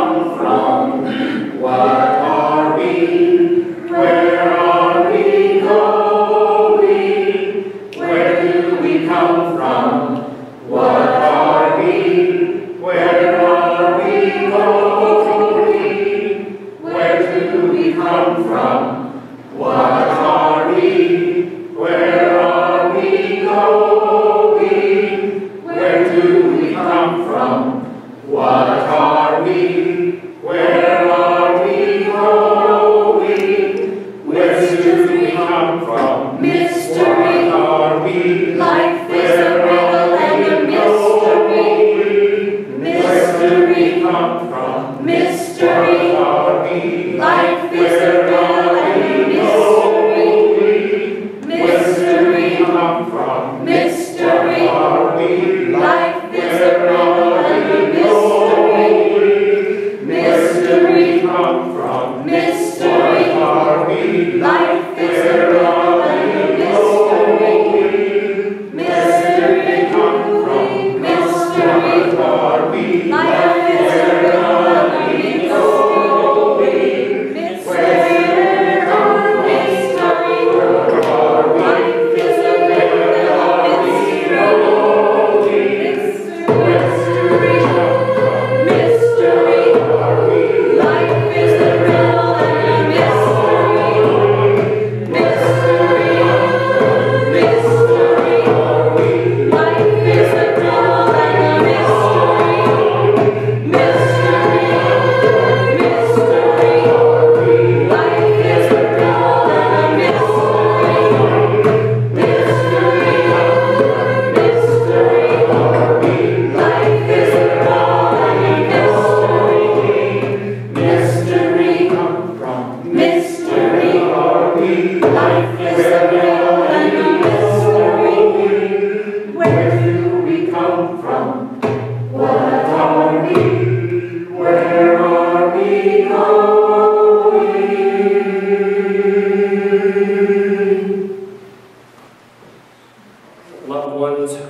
come from? What are we? Where are we going? Where do we come from? What are we? Where are we going? Where do we come from? What are we? Where are we going? Where do we come from? What are we? Where are we going? Where do we come from? Mystery. What are we? Life is a riddle and a mystery. Mystery. Where do we come from? Mystery. What are we? Life is a riddle and a mystery. Mystery. Where do we come from? Mystery. What are we? Life is a riddle. Life is a riddle and a mystery. Mystery come from? Mystery are we? Life is a riddle and a mystery. Mystery come mystery. Life is a riddle and a mystery. Mystery come from? Mystery are we? Life is a riddle and a mystery.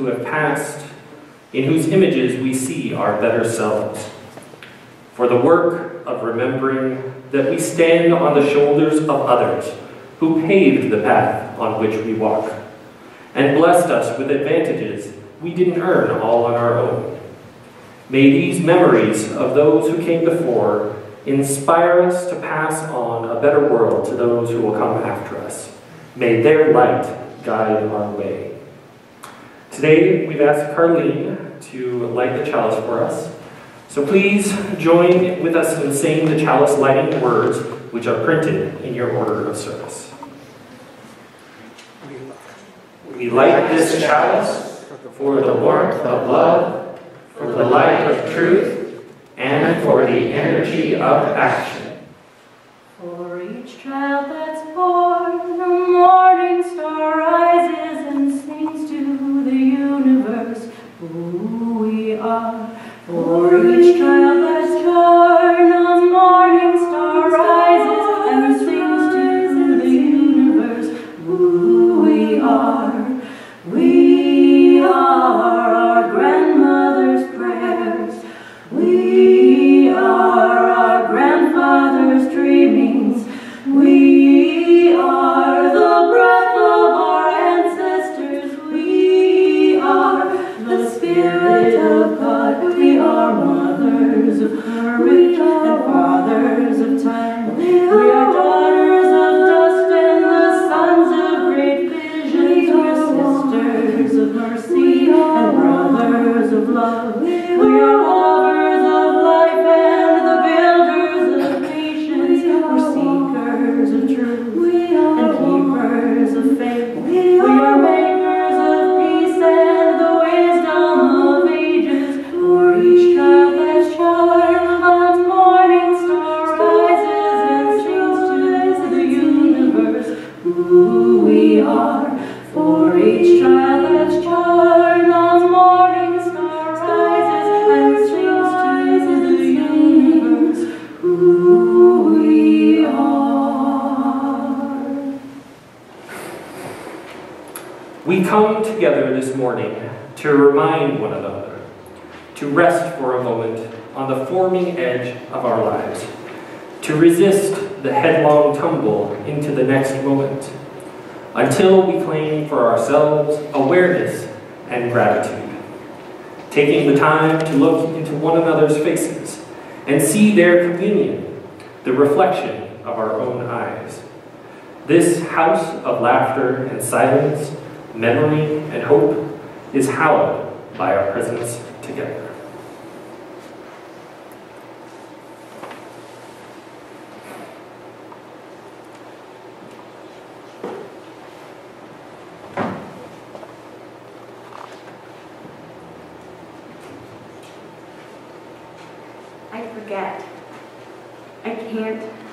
The path on which we walk, and blessed us with advantages we didn't earn all on our own. May these memories of those who came before inspire us to pass on a better world to those who will come after us. May their light guide our way. Today, we've asked Carlene to light the chalice for us. So please join with us in saying the chalice lighting words, which are printed in your order of service. We light this chalice for the warmth of love, for the light of truth, and for the energy of action. For each child that's born, the morning star rises and sings to the universe who we are. For each child that's born, the morning star rises and sings to the universe who we are. We are our grandmother's prayers. We are our grandfather's dreamings. We are the breath of our ancestors. We are the Spirit of God. We are mothers of courage and fathers of time. We are daughters of dust and the sons of great visions. We are sisters of mercy and brothers of love. We are lovers of life and the builders of nations. We're seekers of truth and keepers of faith. We are makers of peace and the wisdom of ages. For each child that's born, a morning star rises and sings to the universe who we are. For each child that's born, the morning star rises and sings to the universe who we are. We come together this morning to remind one another, to rest for a moment on the forming edge of our lives, to resist the headlong tumble into the next moment, until we claim for ourselves awareness and gratitude, taking the time to look into one another's faces and see their communion, the reflection of our own eyes. This house of laughter and silence, memory and hope, is hallowed by our presence together.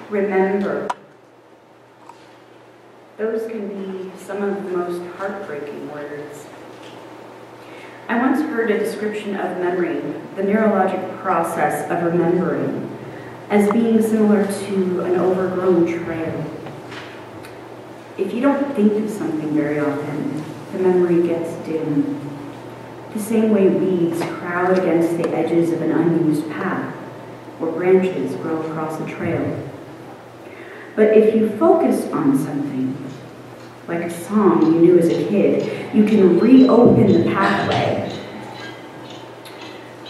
Remember. Those can be some of the most heartbreaking words. I once heard a description of memory, the neurologic process of remembering, as being similar to an overgrown trail. If you don't think of something very often, the memory gets dim. The same way weeds crowd against the edges of an unused path, or branches grow across a trail. But if you focus on something, like a song you knew as a kid, you can reopen the pathway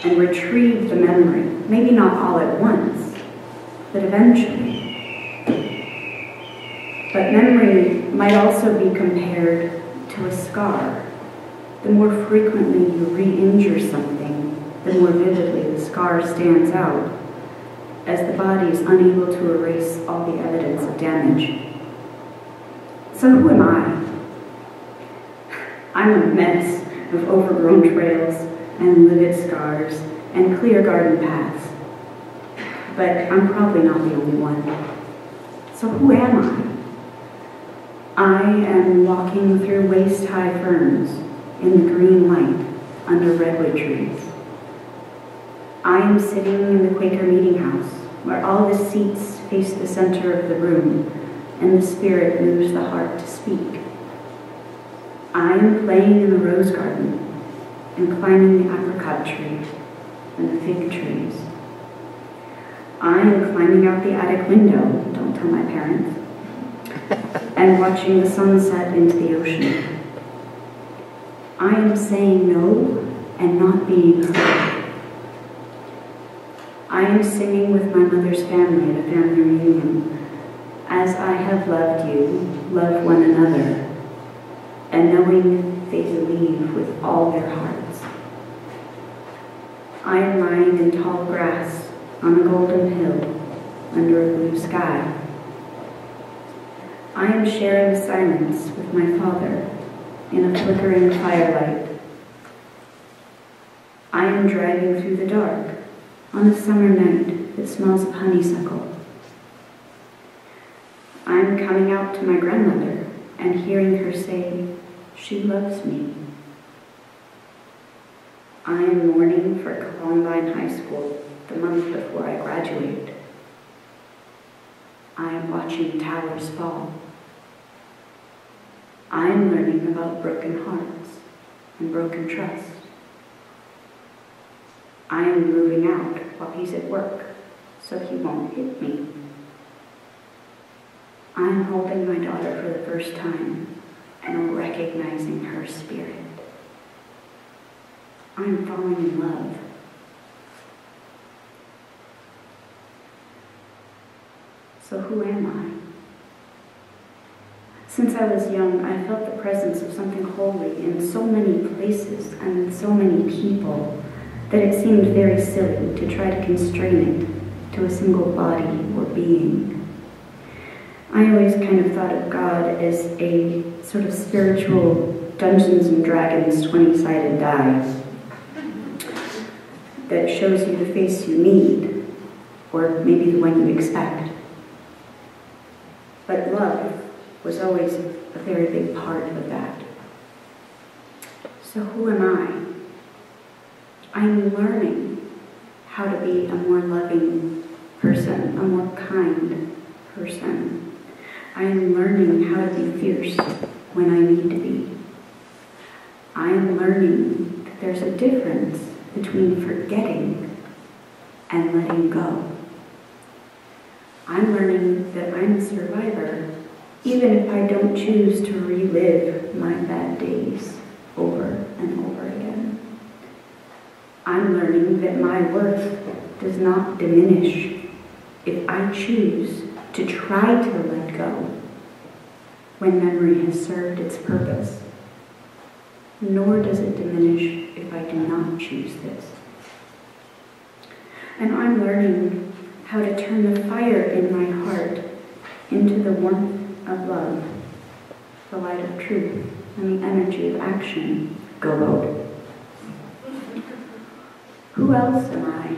and retrieve the memory. Maybe not all at once, but eventually. But memory might also be compared to a scar. The more frequently you re-injure something, the more vividly the scar stands out, as the body is unable to erase all the evidence of damage. So who am I? I'm a mess of overgrown trails and livid scars and clear garden paths. But I'm probably not the only one. So who am I? I am walking through waist-high ferns in the green light under redwood trees. I am sitting in the Quaker Meeting House, where all the seats face the center of the room, and the spirit moves the heart to speak. I am playing in the rose garden, and climbing the apricot tree, and the fig trees. I am climbing out the attic window, don't tell my parents, and watching the sunset into the ocean. I am saying no, and not being heard. I am singing with my mother's family at a family reunion. As I have loved you, love one another, and knowing they believe with all their hearts. I am lying in tall grass on a golden hill under a blue sky. I am sharing silence with my father in a flickering firelight. I am driving through the dark on a summer night that smells of honeysuckle. I'm coming out to my grandmother and hearing her say, she loves me. I am mourning for Columbine High School the month before I graduate. I am watching towers fall. I am learning about broken hearts and broken trust. I am moving out while he's at work, so he won't hit me. I'm holding my daughter for the first time, and recognizing her spirit. I'm falling in love. So who am I? Since I was young, I felt the presence of something holy in so many places and with so many people, that it seemed very silly to try to constrain it to a single body or being. I always kind of thought of God as a sort of spiritual Dungeons and Dragons 20-sided die that shows you the face you need, or maybe the one you expect. But love was always a very big part of that. So who am I? I'm learning how to be a more loving person, a more kind person. I am learning how to be fierce when I need to be. I am learning that there's a difference between forgetting and letting go. I'm learning that I'm a survivor, even if I don't choose to relive my bad days over and over again. I'm learning that my worth does not diminish if I choose to try to let go when memory has served its purpose, nor does it diminish if I do not choose this. And I'm learning how to turn the fire in my heart into the warmth of love, the light of truth, and the energy of action. Go out. Who else am I?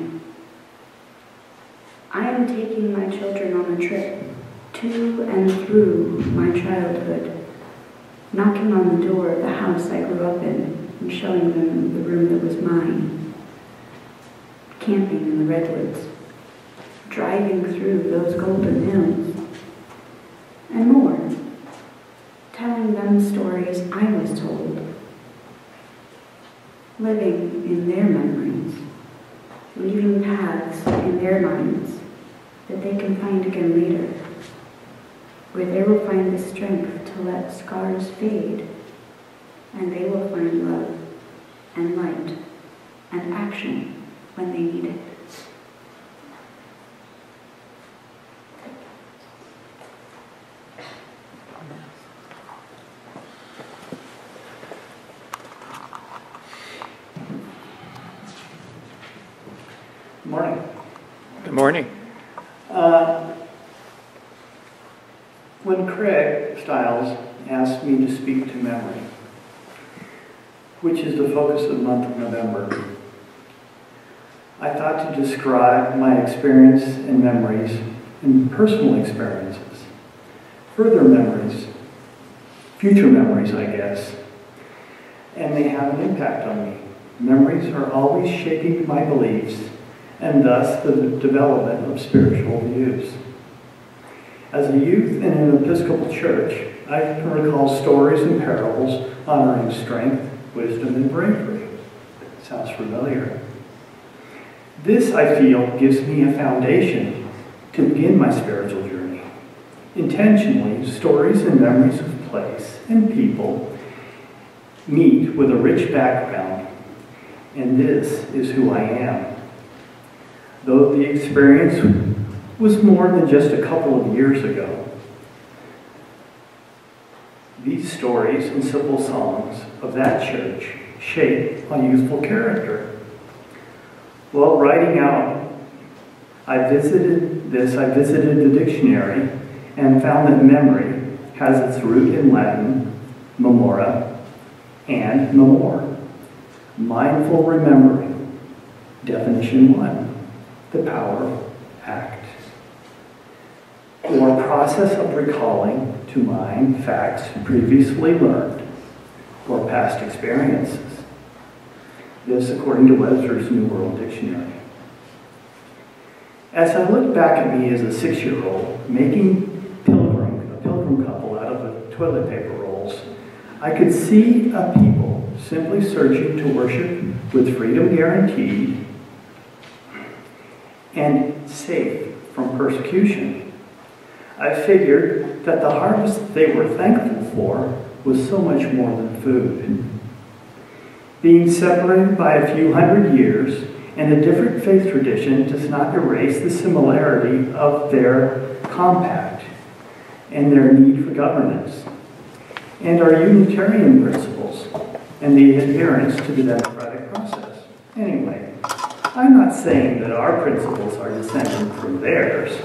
I am taking my children on a trip to and through my childhood, knocking on the door of the house I grew up in and showing them the room that was mine, camping in the redwoods, driving through those golden hills, and more, telling them stories I was told, living in their memories, leaving paths in their minds that they can find again later, where they will find the strength to let scars fade, and they will find love and light and action when they need it. Good morning. Good morning. When Craig Stiles asked me to speak to memory, which is the focus of the month of November, I thought to describe my experience and memories and personal experiences, further memories, future memories, I guess, and they have an impact on me. Memories are always shaping my beliefs and thus the development of spiritual views. As a youth in an Episcopal church, I can recall stories and parables honoring strength, wisdom, and bravery. Sounds familiar. This, I feel, gives me a foundation to begin my spiritual journey. Intentionally, stories and memories of place and people meet with a rich background, and this is who I am. Though the experience was more than just a couple of years ago, these stories and simple songs of that church shape my youthful character. While writing out, I visited the dictionary and found that memory has its root in Latin, memora, and memor, mindful remembering. Definition 1, the power of act, or process of recalling to mind facts previously learned or past experiences. This according to Webster's New World Dictionary. As I look back at me as a 6-year-old making a pilgrim couple out of toilet paper rolls, I could see a people simply searching to worship with freedom guaranteed and safe from persecution. I figured that the harvest they were thankful for was so much more than food. Being separated by a few hundred years and a different faith tradition does not erase the similarity of their compact and their need for governance, and our Unitarian principles and the adherence to the democratic process. Anyway, I'm not saying that our principles are descended from theirs,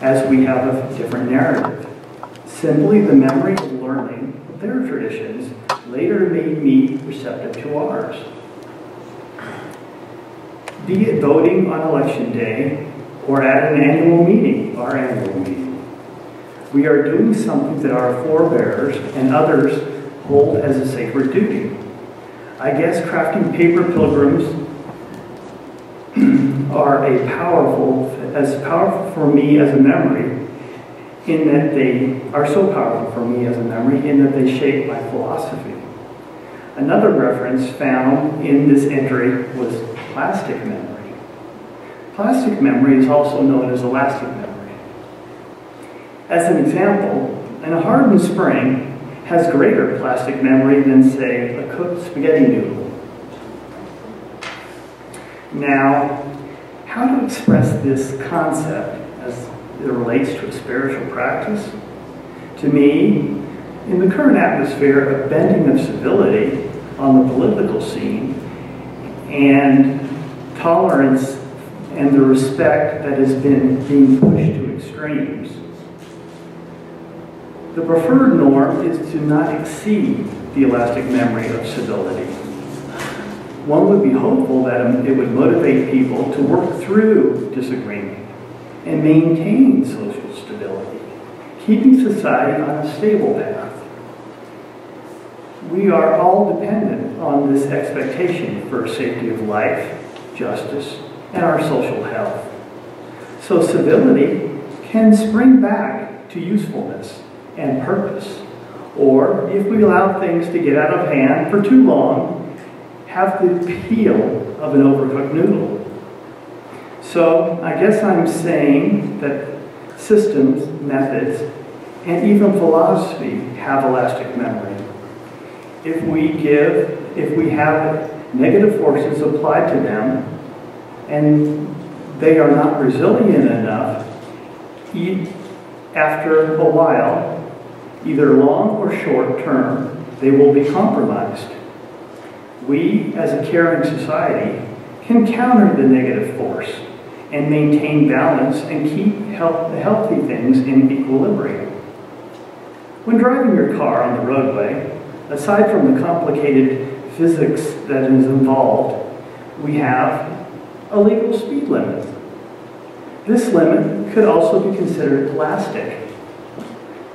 as we have a different narrative. Simply the memory of learning of their traditions later made me receptive to ours. Be it voting on election day or at an annual meeting, we are doing something that our forebears and others hold as a sacred duty. I guess crafting paper pilgrims are as powerful for me as a memory, in that they are so powerful for me as a memory in that they shape my philosophy. Another reference found in this entry was plastic memory. Plastic memory is also known as elastic memory. As an example, and a hardened spring has greater plastic memory than, say, a cooked spaghetti noodle. Now, how to express this concept as it relates to a spiritual practice? To me, in the current atmosphere of bending of civility on the political scene and tolerance and the respect that has been being pushed to extremes, the preferred norm is to not exceed the elastic memory of civility. One would be hopeful that it would motivate people to work through disagreement and maintain social stability, keeping society on a stable path. We are all dependent on this expectation for safety of life, justice, and our social health. So civility can spring back to usefulness and purpose. Or, if we allow things to get out of hand for too long, have the peel of an overcooked noodle. So, I guess I'm saying that systems, methods, and even philosophy have elastic memory. If we have negative forces applied to them, and they are not resilient enough, after a while, either long or short term, they will be compromised. We, as a caring society, can counter the negative force and maintain balance and keep healthy things in equilibrium. When driving your car on the roadway, aside from the complicated physics that is involved, we have a legal speed limit. This limit could also be considered elastic.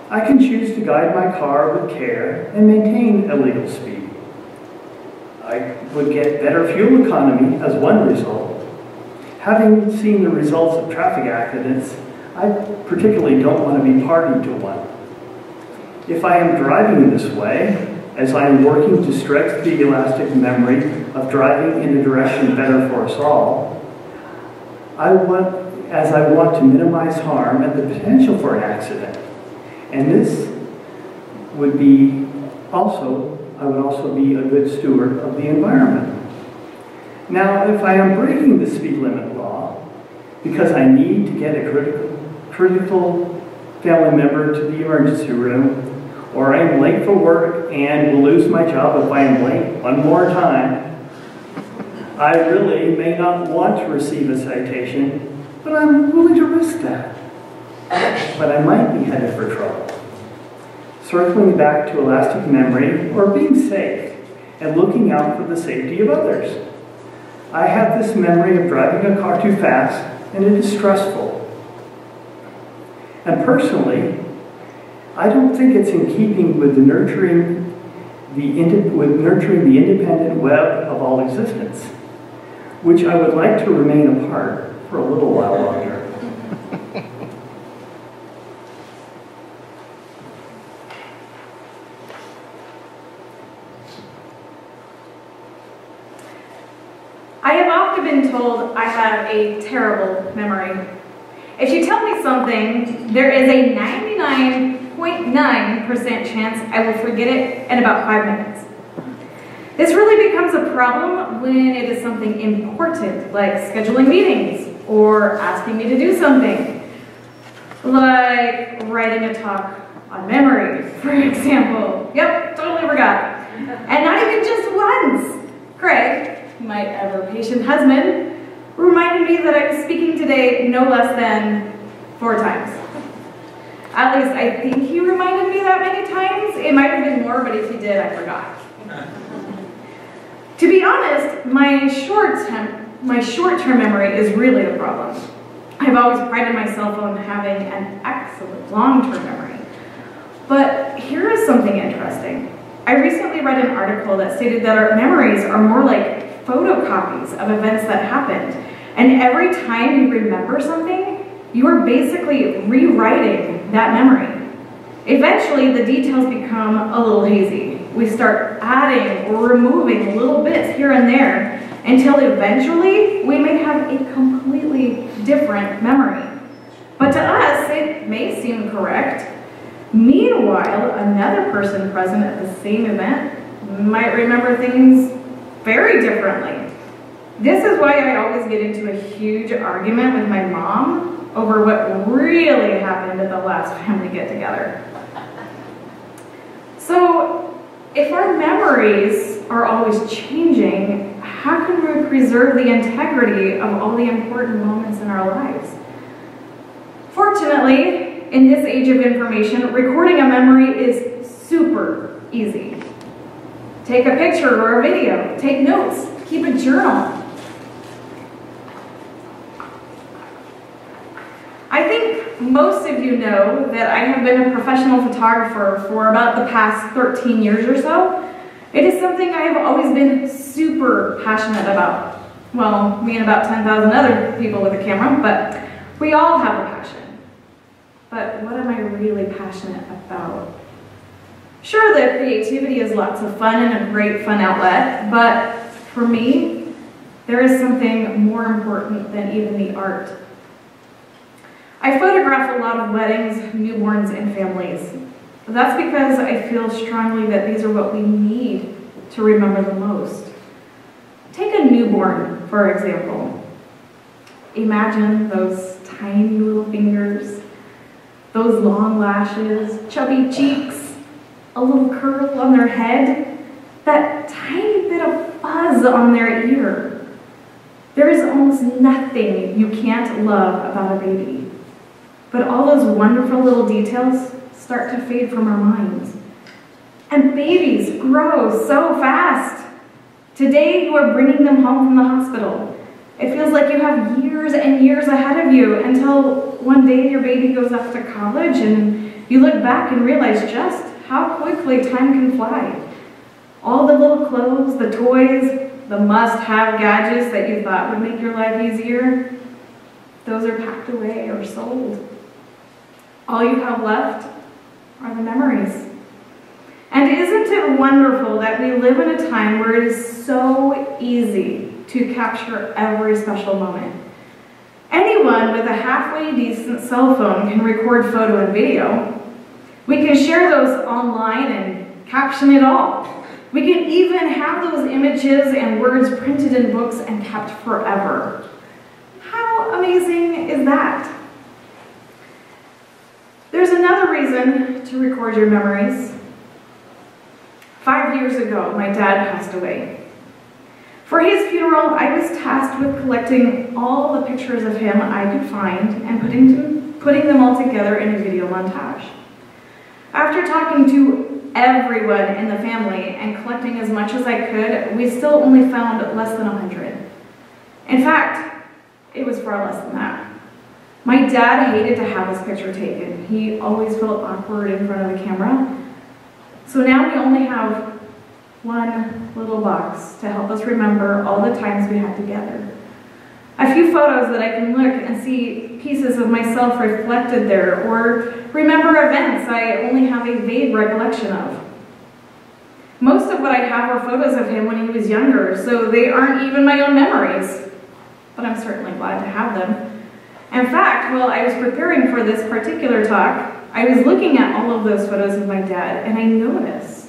I can choose to guide my car with care and maintain a legal speed. I would get better fuel economy as one result. Having seen the results of traffic accidents, I particularly don't want to be party to one. If I am driving this way, as I am working to stretch the elastic memory of driving in a direction better for us all, I want to minimize harm and the potential for an accident. And this would be also, I would also be a good steward of the environment. Now, if I am breaking the speed limit law because I need to get a critical family member to the emergency room, or I am late for work and will lose my job if I am late one more time, I really may not want to receive a citation, but I'm willing to risk that. But I might be headed for trouble. Circling back to elastic memory or being safe and looking out for the safety of others. I have this memory of driving a car too fast and it is stressful. And personally, I don't think it's in keeping with nurturing the independent web of all existence, which I would like to remain apart for a little while longer. I have often been told I have a terrible memory. If you tell me something, there is a 99.9% chance I will forget it in about 5 minutes. This really becomes a problem when it is something important, like scheduling meetings or asking me to do something, like writing a talk on memory, for example. Yep, totally forgot. And not even just once. Craig, my ever-patient husband, reminded me that I'm speaking today no less than 4 times. At least I think he reminded me that many times. It might have been more, but if he did, I forgot. To be honest, my short-term memory is really a problem. I've always prided myself on having an excellent long-term memory. But here is something interesting. I recently read an article that stated that our memories are more like photocopies of events that happened. And every time you remember something, you are basically rewriting that memory. Eventually, the details become a little hazy. We start adding or removing little bits here and there until eventually we may have a completely different memory. But to us, it may seem correct. Meanwhile, another person present at the same event might remember things very differently. This is why I always get into a huge argument with my mom over what really happened at the last family get-together. So, if our memories are always changing, how can we preserve the integrity of all the important moments in our lives? Fortunately, in this age of information, recording a memory is super easy. Take a picture or a video, take notes, keep a journal. I think most of you know that I have been a professional photographer for about the past 13 years or so. It is something I have always been super passionate about. Well, me and about 10,000 other people with a camera, but we all have a passion. But what am I really passionate about? Sure, that creativity is lots of fun and a great fun outlet, but for me, there is something more important than even the art. I photograph a lot of weddings, newborns, and families. That's because I feel strongly that these are what we need to remember the most. Take a newborn, for example. Imagine those tiny little fingers, those long lashes, chubby cheeks, a little curl on their head, that tiny bit of fuzz on their ear. There is almost nothing you can't love about a baby. But all those wonderful little details start to fade from our minds. And babies grow so fast. Today you are bringing them home from the hospital. It feels like you have years and years ahead of you until one day your baby goes off to college and you look back and realize just how quickly time can fly. All the little clothes, the toys, the must-have gadgets that you thought would make your life easier, those are packed away or sold. All you have left are the memories. And isn't it wonderful that we live in a time where it is so easy to capture every special moment? Anyone with a halfway decent cell phone can record photo and video. We can share those online and caption it all. We can even have those images and words printed in books and kept forever. How amazing is that? There's another reason to record your memories. 5 years ago, my dad passed away. For his funeral, I was tasked with collecting all the pictures of him I could find and putting them all together in a video montage. After talking to everyone in the family and collecting as much as I could, we still only found less than 100. In fact, it was far less than that. My dad hated to have his picture taken. He always felt awkward in front of the camera. So now we only have one little box to help us remember all the times we had together. A few photos that I can look and see pieces of myself reflected there, or remember events I only have a vague recollection of. Most of what I have are photos of him when he was younger, so they aren't even my own memories. But I'm certainly glad to have them. In fact, while I was preparing for this particular talk, I was looking at all of those photos of my dad, and I noticed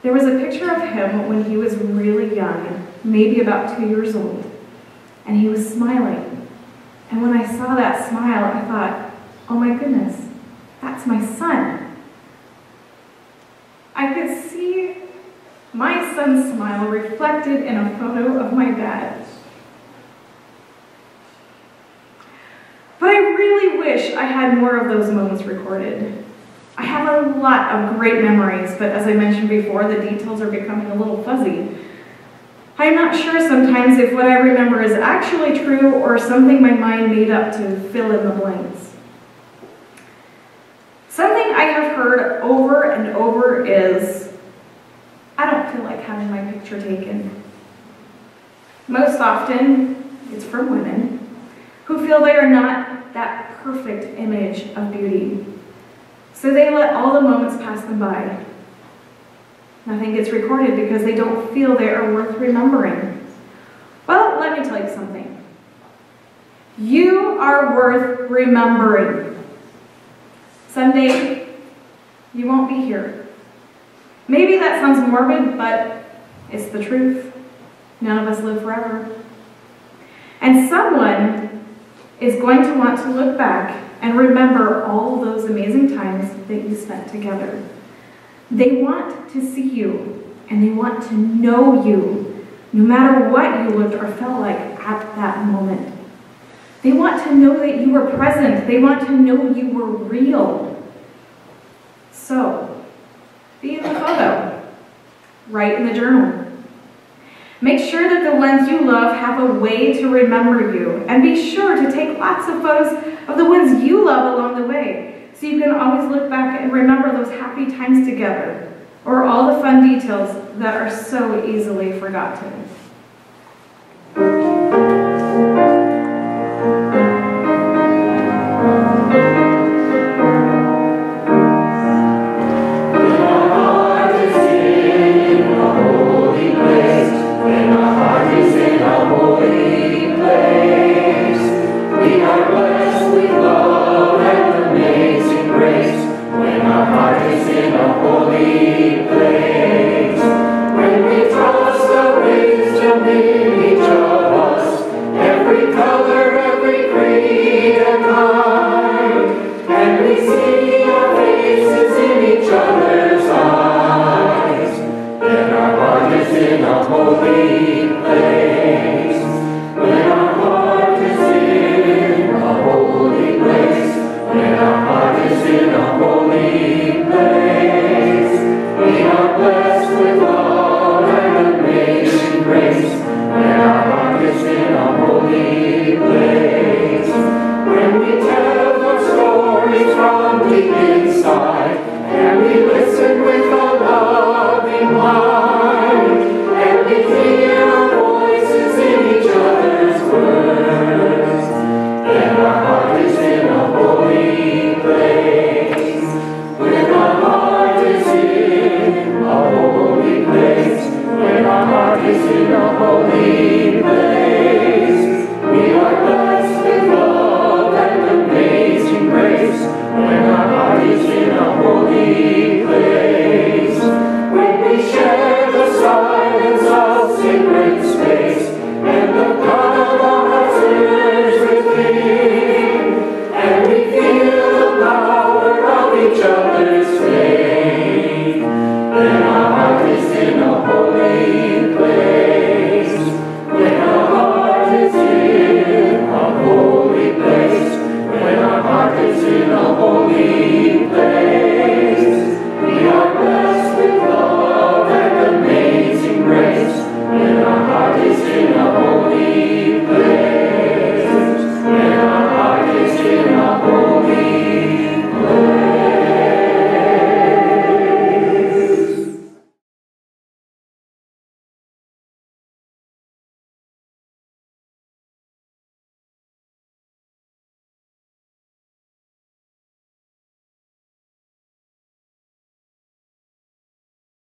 there was a picture of him when he was really young, maybe about 2 years old, and he was smiling. And when I saw that smile, I thought, oh my goodness, that's my son. I could see my son's smile reflected in a photo of my dad. But I really wish I had more of those moments recorded. I have a lot of great memories, but as I mentioned before, the details are becoming a little fuzzy. I'm not sure sometimes if what I remember is actually true or something my mind made up to fill in the blanks. Something I have heard over and over is, I don't feel like having my picture taken. Most often, it's from women who feel they are not that perfect image of beauty. So they let all the moments pass them by. Nothing gets recorded because they don't feel they are worth remembering. let me tell you something. You are worth remembering. Someday, you won't be here. Maybe that sounds morbid, but it's the truth. None of us live forever. And someone is going to want to look back and remember all those amazing times that you spent together. They want to see you, and they want to know you, no matter what you looked or felt like at that moment. They want to know that you were present. They want to know you were real. So, be in the photo. Write in the journal. Make sure that the ones you love have a way to remember you, and be sure to take lots of photos of the ones you love along the way, so you can always look back and remember those happy times together, or all the fun details that are so easily forgotten. Place when we trust the wisdom in